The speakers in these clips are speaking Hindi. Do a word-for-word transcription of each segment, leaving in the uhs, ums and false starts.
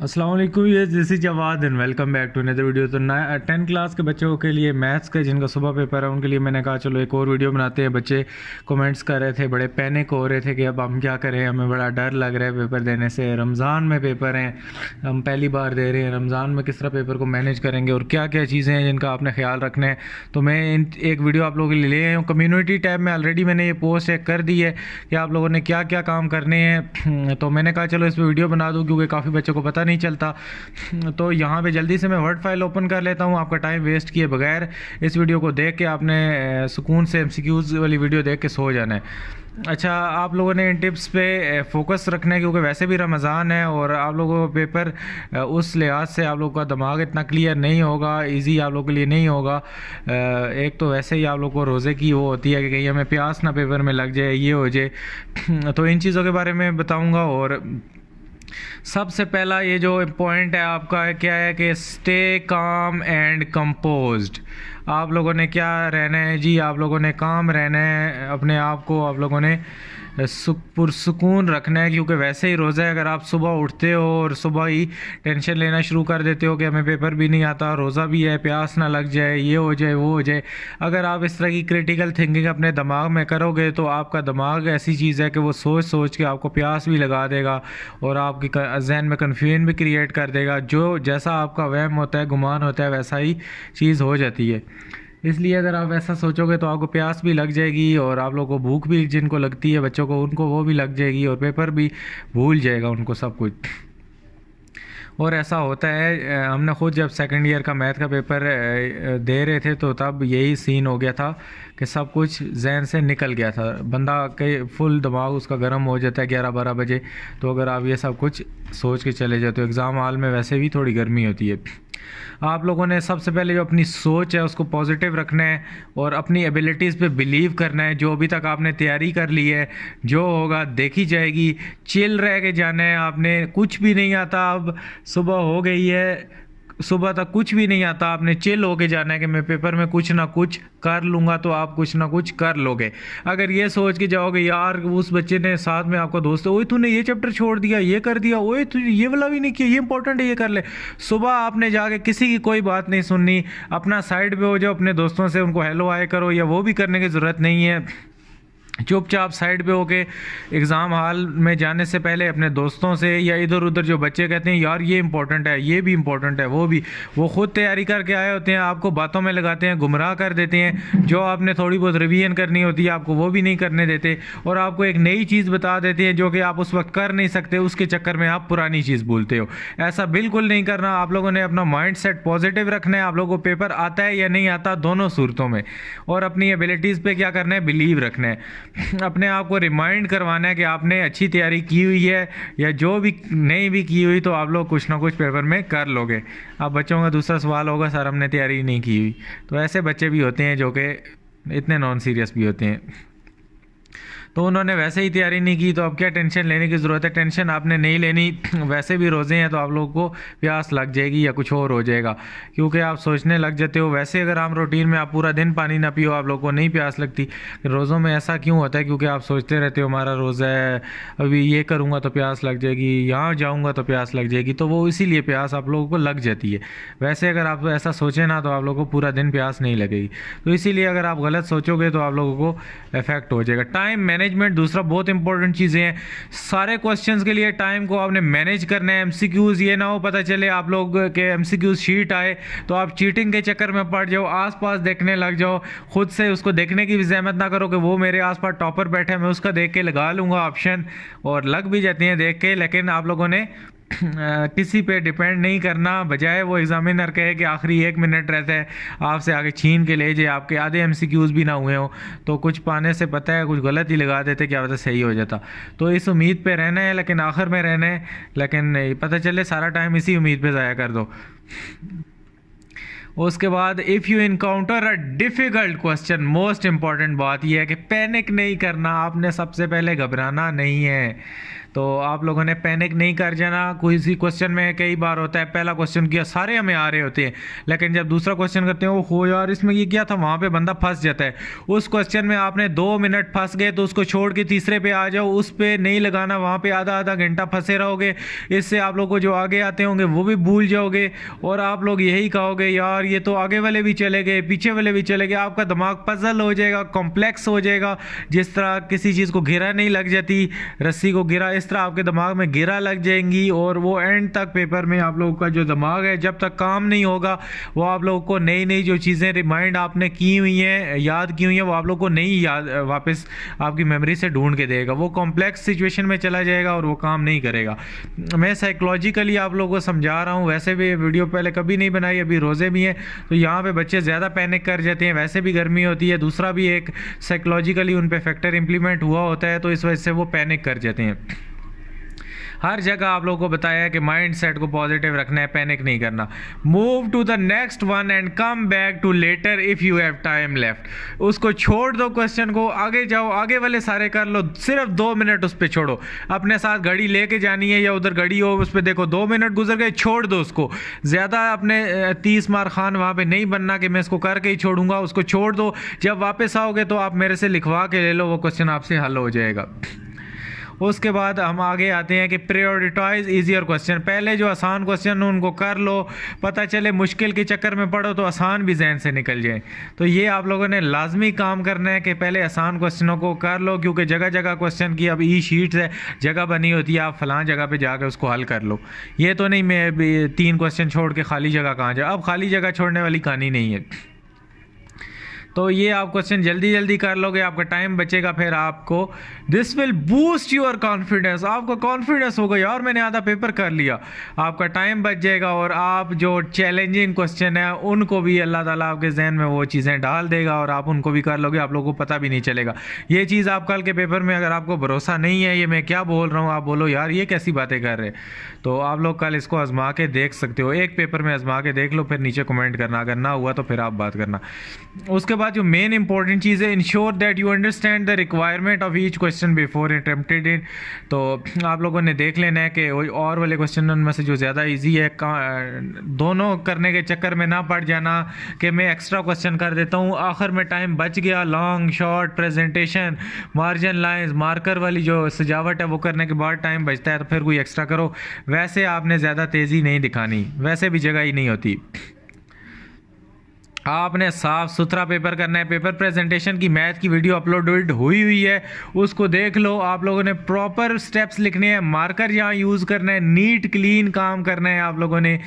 अस्सलामुअलैकुम, ये जैसी Jawad and welcome back to another video. तो नया टेंथ क्लास के बच्चों के लिए मैथ्स का जिनका सुबह पेपर है उनके लिए मैंने कहा चलो एक और वीडियो बनाते हैं। बच्चे कमेंट्स कर रहे थे, बड़े पैनिक हो रहे थे कि अब हम क्या करें, हमें बड़ा डर लग रहा है पेपर देने से, रमज़ान में पेपर हैं, हम पहली बार दे रहे हैं, रमज़ान में किस तरह पेपर को मैनेज करेंगे और क्या क्या चीज़ें हैं जिनका आपने ख्याल रखना है। तो मैं एक वीडियो आप लोगों के लिए ले आया हूँ। कम्यूनिटी टैब में ऑलरेडी मैंने ये पोस्ट एक कर दी है कि आप लोगों ने क्या क्या काम करने हैं। तो मैंने कहा चलो इस पर वीडियो बना दूँ क्योंकि काफ़ी बच्चों को पता नहीं चलता। तो यहाँ पे जल्दी से मैं वर्ड फाइल ओपन कर लेता हूँ आपका टाइम वेस्ट किए बगैर। इस वीडियो को देख के आपने सुकून से एमसीक्यूज़ वाली वीडियो देख के सो जाना है। अच्छा, आप लोगों ने इन टिप्स पे फोकस रखना है क्योंकि वैसे भी रमज़ान है और आप लोगों का पेपर उस लिहाज से आप लोगों का दिमाग इतना क्लियर नहीं होगा, इजी आप लोगों के लिए नहीं होगा। एक तो वैसे ही आप लोगों को रोज़े की वो होती है कि कहीं हमें प्यास ना पेपर में लग जाए, ये हो जाए। तो इन चीज़ों के बारे में बताऊँगा। और सबसे पहला ये जो पॉइंट है आपका है क्या है कि स्टे काम एंड कंपोज्ड। आप लोगों ने क्या रहना है जी, आप लोगों ने काम रहना है, अपने आप को आप लोगों ने पुरसुकून रखना है क्योंकि वैसे ही रोज़ा है। अगर आप सुबह उठते हो और सुबह ही टेंशन लेना शुरू कर देते हो कि हमें पेपर भी नहीं आता, रोज़ा भी है, प्यास ना लग जाए, ये हो जाए वो हो जाए, अगर आप इस तरह की क्रिटिकल थिंकिंग अपने दिमाग में करोगे तो आपका दिमाग ऐसी चीज़ है कि वो सोच सोच के आपको प्यास भी लगा देगा और आपकी जहन में कन्फ्यूजन भी क्रिएट कर देगा। जो जैसा आपका वहम होता है, गुमान होता है, वैसा ही चीज़ हो जाती है। इसलिए अगर आप ऐसा सोचोगे तो आपको प्यास भी लग जाएगी और आप लोगों को भूख भी जिनको लगती है बच्चों को उनको वो भी लग जाएगी और पेपर भी भूल जाएगा उनको सब कुछ। और ऐसा होता है, हमने खुद जब सेकंड ईयर का मैथ का पेपर दे रहे थे तो तब यही सीन हो गया था कि सब कुछ जहन से निकल गया था, बंदा के फुल दिमाग उसका गर्म हो जाता है ग्यारह बारह बजे। तो अगर आप ये सब कुछ सोच के चले जाते हो, एग्ज़ाम हॉल में वैसे भी थोड़ी गर्मी होती है। आप लोगों ने सबसे पहले जो अपनी सोच है उसको पॉजिटिव रखना है और अपनी एबिलिटीज़ पे बिलीव करना है। जो अभी तक आपने तैयारी कर ली है, जो होगा देखी जाएगी, चिल रह के जाना है। आपने कुछ भी नहीं आता, अब सुबह हो गई है, सुबह तक कुछ भी नहीं आता, आपने चिल होके जाना है कि मैं पेपर में कुछ ना कुछ कर लूँगा। तो आप कुछ ना कुछ कर लोगे। अगर ये सोच के जाओगे यार उस बच्चे ने साथ में आपका दोस्त है, ओए तूने ये चैप्टर छोड़ दिया, ये कर दिया, ओए तू ये वाला भी नहीं किया, ये इंपॉर्टेंट है, ये कर ले। सुबह आपने जाके किसी की कोई बात नहीं सुननी, अपना साइड पर हो जाओ, अपने दोस्तों से उनको हेलो हाय करो या वो भी करने की ज़रूरत नहीं है। चुपचाप साइड पे होके एग्ज़ाम हॉल में जाने से पहले अपने दोस्तों से या इधर उधर जो बच्चे कहते हैं यार ये इंपॉर्टेंट है, ये भी इंपॉर्टेंट है, वो भी, वो खुद तैयारी करके आए होते हैं, आपको बातों में लगाते हैं, गुमराह कर देते हैं। जो आपने थोड़ी बहुत रिवीजन करनी होती है आपको वो भी नहीं करने देते और आपको एक नई चीज़ बता देते हैं जो कि आप उस वक्त कर नहीं सकते, उसके चक्कर में आप पुरानी चीज़ भूलते हो। ऐसा बिल्कुल नहीं करना। आप लोगों ने अपना माइंड सेट पॉजिटिव रखना है। आप लोगों को पेपर आता है या नहीं आता, दोनों सूरतों में। और अपनी एबिलिटीज़ पर क्या करना है, बिलीव रखना है। अपने आप को रिमाइंड करवाना है कि आपने अच्छी तैयारी की हुई है या जो भी नहीं भी की हुई तो आप लोग कुछ ना कुछ पेपर में कर लोगे। अब बच्चों का दूसरा सवाल होगा सर हमने तैयारी नहीं की हुई। तो ऐसे बच्चे भी होते हैं जो कि इतने नॉन सीरियस भी होते हैं, तो उन्होंने वैसे ही तैयारी नहीं की। तो अब क्या टेंशन लेने की ज़रूरत है, टेंशन आपने नहीं लेनी। वैसे भी रोज़े हैं तो आप लोगों को प्यास लग जाएगी या कुछ और हो जाएगा क्योंकि आप सोचने लग जाते हो। वैसे अगर आप रूटीन में आप पूरा दिन पानी ना पियो आप लोगों को नहीं प्यास लगती। रोज़ों में ऐसा क्यों होता है, क्योंकि आप सोचते रहते हो हमारा रोज़ा है, अभी ये करूँगा तो प्यास लग जाएगी, यहाँ जाऊँगा तो प्यास लग जाएगी, तो वो इसीलिए प्यास आप लोगों को लग जाती है। वैसे अगर आप ऐसा सोचें ना तो आप लोगों को पूरा दिन प्यास नहीं लगेगी। तो इसीलिए अगर आप गलत सोचोगे तो आप लोगों को इफेक्ट हो जाएगा। टाइम मैनेजमेंट दूसरा बहुत इंपॉर्टेंट चीज़ें हैं। सारे क्वेश्चंस के लिए टाइम को आपने मैनेज करना है। एमसीक्यूज़ ये ना हो पता चले आप लोग के एमसीक्यूज़ शीट आए तो आप चीटिंग के चक्कर में पड़ जाओ, आसपास देखने लग जाओ, खुद से उसको देखने की भी जहमत ना करो कि वो मेरे आसपास टॉपर बैठा है, मैं उसका देख के लगा लूँगा ऑप्शन, और लग भी जाती हैं देख के। लेकिन आप लोगों ने किसी पे डिपेंड नहीं करना, बजाय वो एग्ज़ामिनर कहे कि आखिरी एक मिनट रहता है आपसे आगे छीन के ले जाए, आपके आधे एमसीक्यूज़ भी ना हुए हो, तो कुछ पाने से पता है कुछ गलत ही लगा देते, क्या पता सही हो जाता। तो इस उम्मीद पे रहना है, लेकिन आखिर में रहना है, लेकिन पता चले सारा टाइम इसी उम्मीद पे ज़ाया कर दो। उसके बाद if you encounter a difficult question, most important बात यह है कि पैनिक नहीं करना। आपने सबसे पहले घबराना नहीं है। तो आप लोगों ने पैनिक नहीं कर जाना। कोई सी क्वेश्चन में कई बार होता है, पहला क्वेश्चन किया सारे हमें आ रहे होते हैं, लेकिन जब दूसरा क्वेश्चन करते हैं वो हो यार इसमें ये क्या था, वहाँ पे बंदा फंस जाता है। उस क्वेश्चन में आपने दो मिनट फंस गए तो उसको छोड़ के तीसरे पे आ जाओ, उस पर नहीं लगाना, वहाँ पे आधा आधा घंटा फंसे रहोगे। इससे आप लोग को जो आगे आते होंगे वो भी भूल जाओगे और आप लोग यही कहोगे यार ये तो आगे वाले भी चले गए, पीछे वाले भी चले गए। आपका दिमाग पजल हो जाएगा, कॉम्प्लेक्स हो जाएगा। जिस तरह किसी चीज़ को घेरा नहीं लग जाती, रस्सी को घेरा, इस तरह आपके दिमाग में घेरा लग जाएंगी और वो एंड तक पेपर में आप लोगों का जो दिमाग है जब तक काम नहीं होगा वो आप लोगों को नई नई जो चीज़ें रिमाइंड आपने की हुई हैं, याद की हुई हैं, वो आप लोग को नहीं याद वापस आपकी मेमोरी से ढूंढ के देगा। वो कॉम्प्लेक्स सिचुएशन में चला जाएगा और वो काम नहीं करेगा। मैं साइकोलॉजिकली आप लोगों को समझा रहा हूँ, वैसे भी वीडियो पहले कभी नहीं बनाई, अभी रोज़े भी हैं तो यहाँ पे बच्चे ज़्यादा पैनिक कर जाते हैं, वैसे भी गर्मी होती है। दूसरा भी एक साइकोलॉजिकली उन पे फैक्टर इंप्लीमेंट हुआ होता है तो इस वजह से वो पैनिक कर जाते हैं। हर जगह आप लोगों को बताया है कि माइंड सेट को पॉजिटिव रखना है, पैनिक नहीं करना। Move to the next one and come back to later if you have time left. उसको छोड़ दो क्वेश्चन को, आगे जाओ, आगे वाले सारे कर लो, सिर्फ दो मिनट उस पर छोड़ो। अपने साथ घड़ी लेके जानी है या उधर घड़ी हो उस पर देखो दो मिनट गुजर गए, छोड़ दो उसको। ज़्यादा अपने तीस मार खान वहाँ पर नहीं बनना कि मैं इसको करके ही छोड़ूंगा, उसको छोड़ दो। जब वापस आओगे तो आप मेरे से लिखवा के ले लो, वो क्वेश्चन आपसे हल हो जाएगा। उसके बाद हम आगे आते हैं कि प्रायोरिटाइज इजियर क्वेश्चन। पहले जो आसान क्वेश्चन हो उनको कर लो, पता चले मुश्किल के चक्कर में पढ़ो तो आसान भी जहन से निकल जाए। तो ये आप लोगों ने लाजमी काम करना है कि पहले आसान क्वेश्चनों को कर लो, क्योंकि जगह जगह क्वेश्चन की अब ई शीट्स है, जगह बनी होती है, आप फलां जगह पे जाकर उसको हल कर लो। ये तो नहीं मैं तीन क्वेश्चन छोड़ के खाली जगह कहाँ जाए, अब खाली जगह छोड़ने वाली कहानी नहीं है। तो ये आप क्वेश्चन जल्दी जल्दी कर लोगे, आपका टाइम बचेगा। फिर आपको this will boost your confidence, आपको कॉन्फिडेंस होगा यार मैंने आधा पेपर कर लिया, आपका टाइम बच जाएगा और आप जो चैलेंजिंग क्वेश्चन है उनको भी अल्लाह ताला आपके जहन में वो चीज़ें डाल देगा और आप उनको भी कर लोगे, आप लोगों को पता भी नहीं चलेगा। ये चीज़ आप कल के पेपर में अगर आपको भरोसा नहीं है ये मैं क्या बोल रहा हूँ, आप बोलो यार ये कैसी बातें कर रहे, तो आप लोग कल इसको आजमा के देख सकते हो। एक पेपर में आजमा के देख लो, फिर नीचे कमेंट करना, अगर ना हुआ तो फिर आप बात करना। उसके बाद जो मेन इंपॉर्टेंट चीज़ है, ensure that you understand the requirement of each question before attempted it. तो आप लोगों ने देख लेना है कि और वाले क्वेश्चन उनमें से जो ज़्यादा इजी है, दोनों करने के चक्कर में ना पड़ जाना कि मैं एक्स्ट्रा क्वेश्चन कर देता हूँ, आखिर में टाइम बच गया। Long, short, presentation, margin lines, marker वाली जो सजावट है वो करने के बाद टाइम बचता है तो फिर कोई एक्स्ट्रा करो। वैसे आपने ज़्यादा तेज़ी नहीं दिखानी, वैसे भी जगह ही नहीं होती। आपने साफ़ सुथरा पेपर करना है। पेपर प्रेजेंटेशन की मैथ की वीडियो अपलोडेड हुई हुई है, उसको देख लो। आप लोगों ने प्रॉपर स्टेप्स लिखने हैं, मार्कर यहाँ यूज़ करना है, नीट क्लीन काम करना है आप लोगों ने।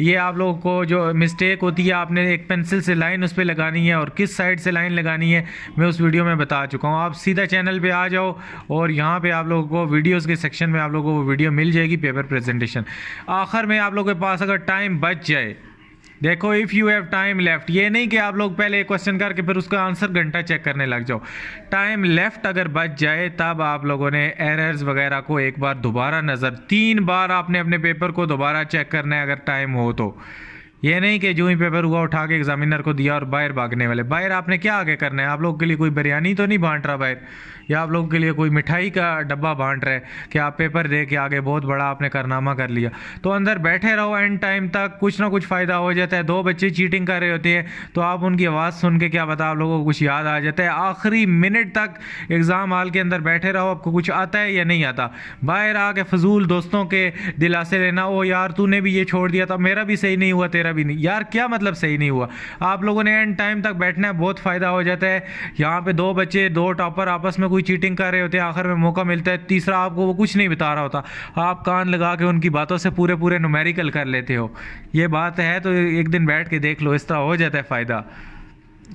ये आप लोगों को जो मिस्टेक होती है, आपने एक पेंसिल से लाइन उस पर लगानी है और किस साइड से लाइन लगानी है मैं उस वीडियो में बता चुका हूँ। आप सीधा चैनल पर आ जाओ और यहाँ पर आप लोगों को वीडियोज़ के सेक्शन में आप लोगों को वो वीडियो मिल जाएगी, पेपर प्रेजेंटेशन। आखिर में आप लोगों के पास अगर टाइम बच जाए, देखो if you have time left, ये नहीं कि आप लोग पहले एक क्वेश्चन करके फिर उसका आंसर घंटा चेक करने लग जाओ। टाइम लेफ्ट अगर बच जाए तब आप लोगों ने एरर्स वगैरह को एक बार दोबारा नज़र, तीन बार आपने अपने पेपर को दोबारा चेक करना है अगर टाइम हो तो। ये नहीं कि जो ही पेपर हुआ उठा के एग्जामिनर को दिया और बाहर भागने वाले। बाहर आपने क्या आगे करना है, आप लोग के लिए कोई बिरयानी तो नहीं बांट रहा बाहर, या आप लोग के लिए कोई मिठाई का डब्बा बांट रहा है कि आप पेपर दे के आगे बहुत बड़ा आपने कारनामा कर लिया। तो अंदर बैठे रहो, एंड टाइम तक कुछ ना कुछ फ़ायदा हो जाता है। दो बच्चे चीटिंग कर रहे होते हैं तो आप उनकी आवाज़ सुन के क्या पता आप लोगों को कुछ याद आ जाता है। आखिरी मिनट तक एग्ज़ाम हॉल के अंदर बैठे रहो, आपको कुछ आता है या नहीं आता। बाहर आके फजूल दोस्तों के दिलासे लेना, ओ यार तूने भी ये छोड़ दिया था, मेरा भी सही नहीं हुआ, तेरा भी नहीं, यार क्या मतलब सही नहीं हुआ। आप लोगों ने एंड टाइम तक बैठना है, बहुत फ़ायदा हो जाता है। यहाँ पे दो बच्चे, दो टॉपर आपस में कोई चीटिंग कर रहे होते हैं, आखिर में मौका मिलता है, तीसरा आपको वो कुछ नहीं बता रहा होता, आप कान लगा के उनकी बातों से पूरे पूरे न्यूमेरिकल कर लेते हो। ये बात है, तो एक दिन बैठ के देख लो, इस तरह हो जाता है फ़ायदा।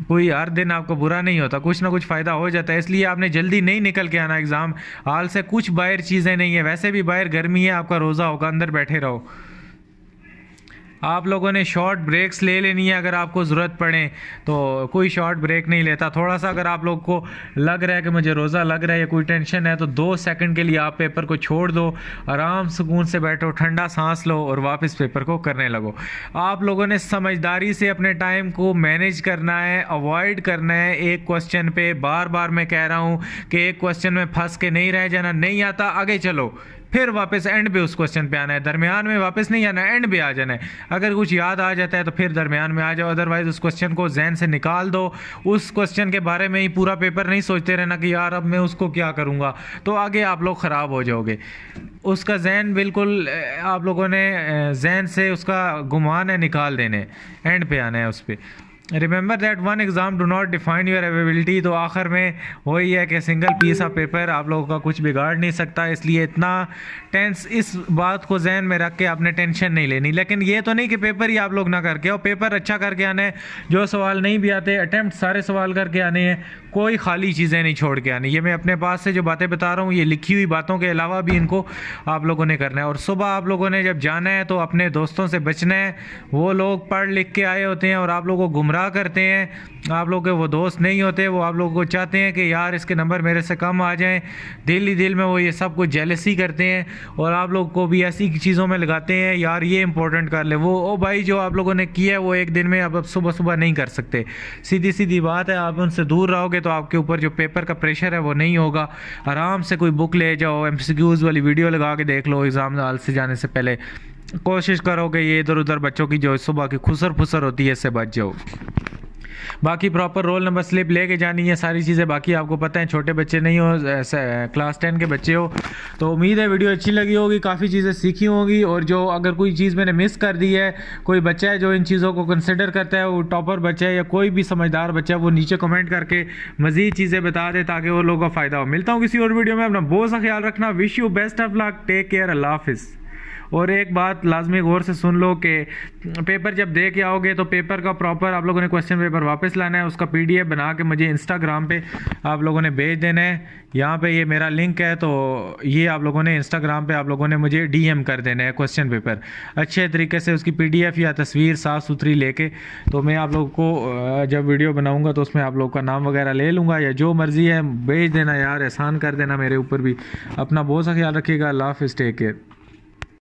कोई हर दिन आपको बुरा नहीं होता, कुछ ना कुछ फ़ायदा हो जाता है। इसलिए आपने जल्दी नहीं निकल के आना एग्ज़ाम हाल से, कुछ बाहर चीज़ें नहीं है, वैसे भी बाहर गर्मी है, आपका रोज़ा होगा, अंदर बैठे रहो। आप लोगों ने शॉर्ट ब्रेक्स ले लेनी है अगर आपको ज़रूरत पड़े तो, कोई शॉर्ट ब्रेक नहीं लेता। थोड़ा सा अगर आप लोग को लग रहा है कि मुझे रोज़ा लग रहा है या कोई टेंशन है तो दो सेकंड के लिए आप पेपर को छोड़ दो, आराम सुकून से बैठो, ठंडा सांस लो और वापस पेपर को करने लगो। आप लोगों ने समझदारी से अपने टाइम को मैनेज करना है, अवॉइड करना है एक क्वेश्चन पर। बार बार मैं कह रहा हूँ कि एक क्वेश्चन में फंस के नहीं रह जाना, नहीं आता आगे चलो, फिर वापस एंड पे उस क्वेश्चन पे आना है, दरमियान में वापस नहीं आना, एंड पे आ जाना है। अगर कुछ याद आ जाता है तो फिर दरमियान में आ जाओ, अदरवाइज उस क्वेश्चन को जहन से निकाल दो। उस क्वेश्चन के बारे में ही पूरा पेपर नहीं सोचते रहना कि यार अब मैं उसको क्या करूँगा, तो आगे आप लोग ख़राब हो जाओगे। उसका जहन बिल्कुल आप लोगों ने जहन से उसका गुमान है निकाल देने, एंड पे आना है उस पर। Remember that one exam do not define your ability. तो आखिर में वही है कि सिंगल पीस ऑफ पेपर आप लोगों का कुछ बिगाड़ नहीं सकता, इसलिए इतना टेंस इस बात को जहन में रख के आपने टेंशन नहीं लेनी। लेकिन ये तो नहीं कि पेपर ही आप लोग ना करके आओ, पेपर अच्छा करके आना है। जो सवाल नहीं भी आते अटैम्प्ट सारे सवाल करके आने हैं, कोई खाली चीज़ें नहीं छोड़ के आनी। ये मैं अपने पास से जो बातें बता रहा हूँ, ये लिखी हुई बातों के अलावा भी इनको आप लोगों ने करना है। और सुबह आप लोगों ने जब जाना है तो अपने दोस्तों से बचना है, वो लोग पढ़ लिख के आए होते हैं और आप लोगों को गुमराह करते हैं। आप लोग के वो दोस्त नहीं होते, वो आप लोगों को चाहते हैं कि यार इसके नंबर मेरे से कम आ जाएं। दिल ही दिल में वो ये सब कुछ जेलसी करते हैं और आप लोग को भी ऐसी चीज़ों में लगाते हैं, यार ये इंपॉर्टेंट कर ले वो। ओ भाई, जो आप लोगों ने किया है वो एक दिन में आप सुबह सुबह नहीं कर सकते। सीधी सीधी बात है, आप उनसे दूर रहोगे तो आपके ऊपर जो पेपर का प्रेशर है वो नहीं होगा। आराम से कोई बुक ले जाओ, एमसीक्यूज़ वाली वीडियो लगा के देख लो एग्ज़ाम हॉल से जाने से पहले। कोशिश करोगे ये इधर उधर बच्चों की जो सुबह की खुसर फुसर होती है इससे बच जाओ। बाकी प्रॉपर रोल नंबर स्लिप लेके जानी है, सारी चीज़ें बाकी आपको पता है। छोटे बच्चे नहीं हो, क्लास टेन के बच्चे हो। तो उम्मीद है वीडियो अच्छी लगी होगी, काफ़ी चीज़ें सीखी होंगी। और जो अगर कोई चीज़ मैंने मिस कर दी है, कोई बच्चा है जो इन चीज़ों को कंसिडर करता है, वो टॉपर बच्चा है या कोई भी समझदार बच्चा है, वो नीचे कमेंट करके मज़ीद चीज़ें बता दे ताकि वो लोगों का फ़ायदा हो। मिलता हूँ किसी और वीडियो में, अपना बहुत सा ख्याल रखना। Wish you best of luck, take care, अल्लाह हाफिज़। और एक बात लाजमी गौर से सुन लो कि पेपर जब दे के आओगे तो पेपर का प्रॉपर आप लोगों ने क्वेश्चन पेपर वापस लाना है। उसका पीडीएफ बना के मुझे इंस्टाग्राम पे आप लोगों ने भेज देना है। यहाँ पे ये मेरा लिंक है, तो ये आप लोगों ने इंस्टाग्राम पे आप लोगों ने मुझे डीएम कर देना है क्वेश्चन पेपर अच्छे तरीके से, उसकी पीडीएफ या तस्वीर साफ़ सुथरी लेके। तो मैं आप लोगों को जब वीडियो बनाऊँगा तो उसमें आप लोग का नाम वगैरह ले लूँगा, या जो मर्ज़ी है भेज देना यार, एहसान कर देना मेरे ऊपर भी। अपना बहुत सा ख्याल रखिएगा, अल्लाह हाफिज़, टेक केयर।